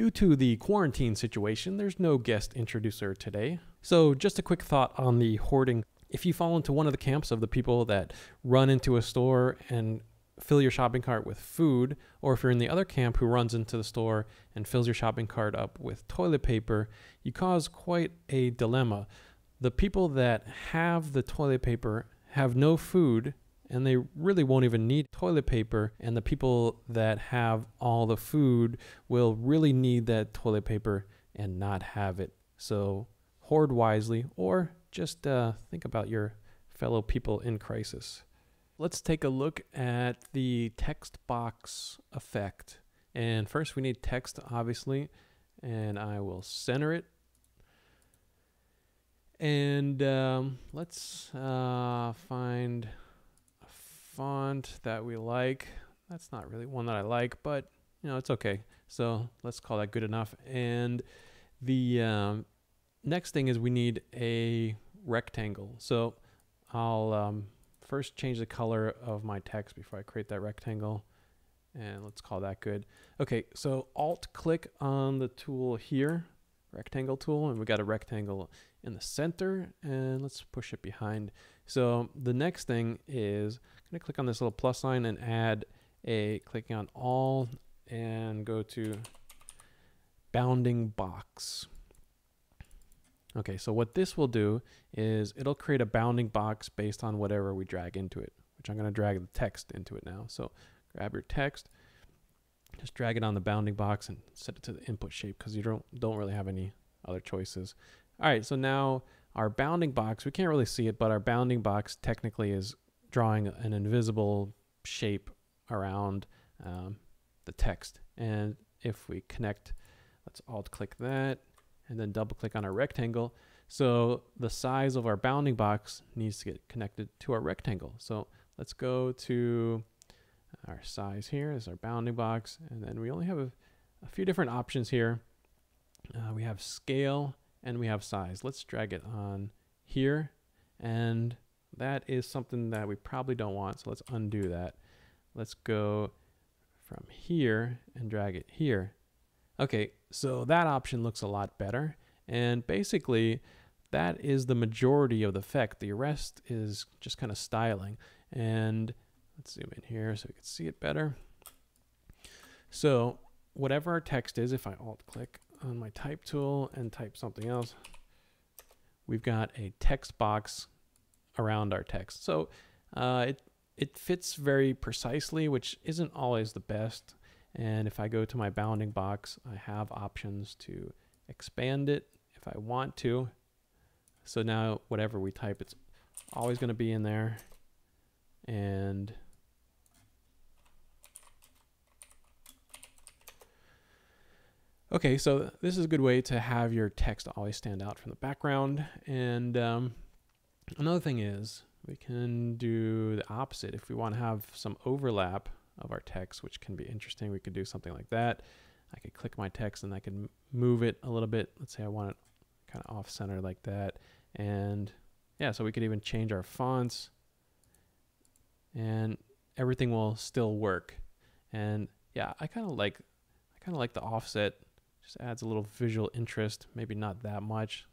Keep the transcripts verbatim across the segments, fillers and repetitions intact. Due to the quarantine situation, there's no guest introducer today. So just a quick thought on the hoarding. If you fall into one of the camps of the people that run into a store and fill your shopping cart with food, or if you're in the other camp who runs into the store and fills your shopping cart up with toilet paper, you cause quite a dilemma. The people that have the toilet paper have no food, and they really won't even need toilet paper, and the people that have all the food will really need that toilet paper and not have it. So hoard wisely, or just uh, think about your fellow people in crisis. Let's take a look at the text box effect. And first we need text, obviously, and I will center it. And um, let's uh, find a font that we like. That's not really one that I like, but you know, it's okay. So let's call that good enough. And the um, next thing is we need a rectangle. So I'll um, first change the color of my text before I create that rectangle, and let's call that good. Okay, so alt click on the tool here, rectangle tool, and we got a rectangle in the center, and let's push it behind. So the next thing is I'm gonna click on this little plus sign and add a, clicking on all, and go to bounding box. Okay, so what this will do is it'll create a bounding box based on whatever we drag into it, which I'm going to drag the text into it now. So grab your text, just drag it on the bounding box and set it to the input shape because you don't, don't really have any other choices. All right, so now our bounding box, we can't really see it, but our bounding box technically is drawing an invisible shape around um, the text. And if we connect, let's alt-click that, and then double click on our rectangle. So the size of our bounding box needs to get connected to our rectangle. So let's go to our size here, this is our bounding box. And then we only have a, a few different options here. Uh, we have scale and we have size. Let's drag it on here. And that is something that we probably don't want. So let's undo that. Let's go from here and drag it here. Okay, so that option looks a lot better. And basically, that is the majority of the effect. The rest is just kind of styling. And let's zoom in here so we can see it better. So whatever our text is, if I alt-click on my type tool and type something else, we've got a text box around our text. So uh, it, it fits very precisely, which isn't always the best. And if I go to my bounding box, I have options to expand it if I want to. So now whatever we type, it's always going to be in there. And okay, so this is a good way to have your text always stand out from the background. And um, another thing is we can do the opposite. If we want to have some overlap of our text, which can be interesting, we could do something like that. I could click my text and I can move it a little bit. Let's say I want it kind of off center like that. And yeah, so we could even change our fonts and everything will still work. And yeah, I kind of like, I kind of like the offset. Just adds a little visual interest, maybe not that much.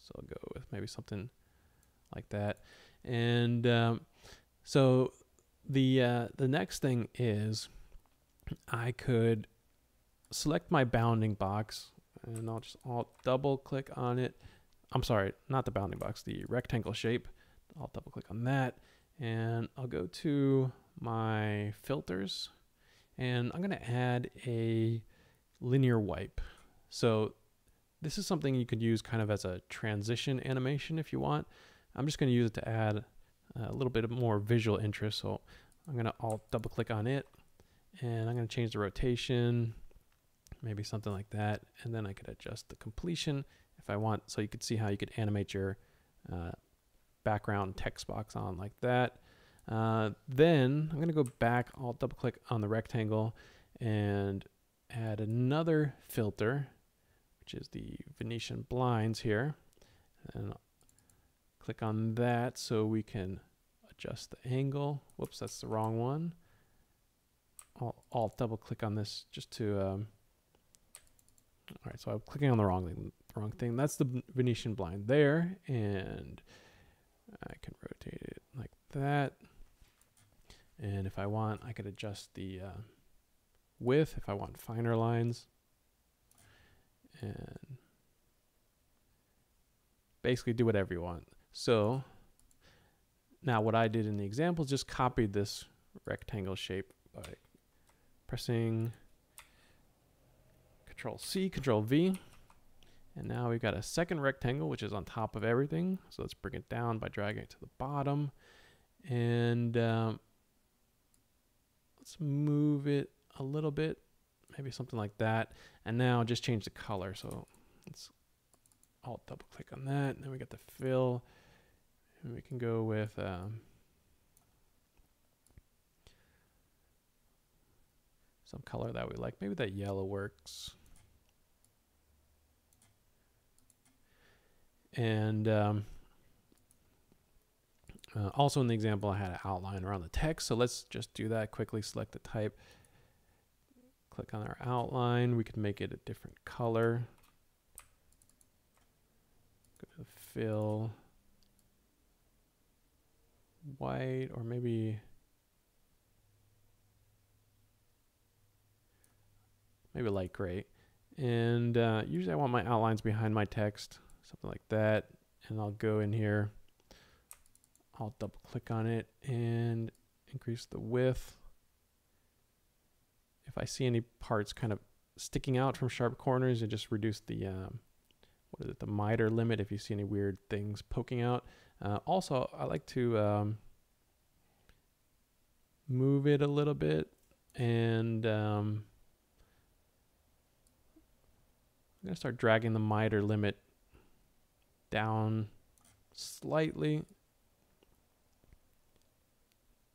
So I'll go with maybe something like that. And um, so The, uh, the next thing is I could select my bounding box and I'll just alt double click on it. I'm sorry, not the bounding box, the rectangle shape. I'll double click on that and I'll go to my filters and I'm going to add a linear wipe. So this is something you could use kind of as a transition animation if you want. I'm just going to use it to add a little bit of more visual interest. So I'm going to alt double click on it and I'm going to change the rotation, maybe something like that. And then I could adjust the completion if I want. So you could see how you could animate your uh, background text box on like that. Uh, then I'm going to go back, alt double click on the rectangle and add another filter, which is the Venetian blinds here. And click on that so we can adjust the angle. Whoops, that's the wrong one. I'll, I'll double click on this just to um, right, so I'm clicking on the wrong thing. Wrong thing. That's the Venetian blind there, and I can rotate it like that. And if I want, I could adjust the uh, width if I want finer lines. And basically do whatever you want. So now what I did in the example is just copied this rectangle shape by pressing Control C, Control V. And now we've got a second rectangle, which is on top of everything. So let's bring it down by dragging it to the bottom. And um, let's move it a little bit, maybe something like that. And now just change the color. So let's Alt double click on that. And then we got the fill. And we can go with um, some color that we like. Maybe that yellow works. And um, uh, also in the example, I had an outline around the text. So let's just do that quickly. Select the type, click on our outline. We could make it a different color. Go to fill white, or maybe maybe light gray. And uh, usually I want my outlines behind my text. Something like that, and I'll go in here, I'll double click on it and increase the width. If I see any parts kind of sticking out from sharp corners, and just reduce the, um, what is it, the miter limit if you see any weird things poking out. Uh, also, I like to um, move it a little bit, and um, I'm gonna start dragging the miter limit down slightly,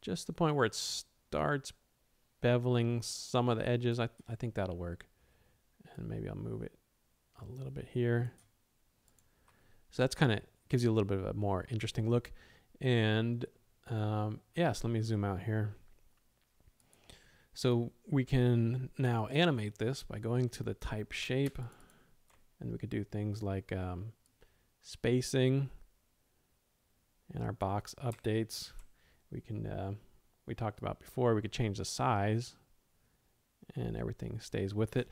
just the point where it starts beveling some of the edges. I, th I think that'll work. And maybe I'll move it a little bit here. So that's kind of gives you a little bit of a more interesting look. And um, yes, yeah, so let me zoom out here. So we can now animate this by going to the type shape, and we could do things like um, spacing and our box updates. We can, uh, we talked about before, we could change the size and everything stays with it.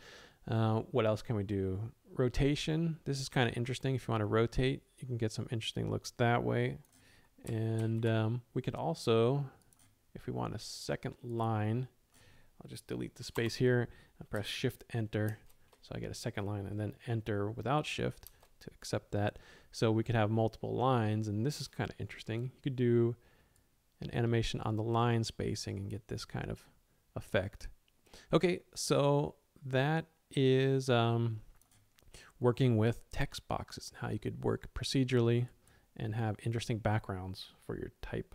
Uh, what else can we do? Rotation. This is kind of interesting. If you want to rotate, you can get some interesting looks that way. And um, we could also, if we want a second line, I'll just delete the space here and press Shift Enter. So I get a second line, and then Enter without Shift to accept that. So we could have multiple lines, and this is kind of interesting. You could do an animation on the line spacing and get this kind of effect. Okay, so that is um, working with text boxes and how you could work procedurally and have interesting backgrounds for your type.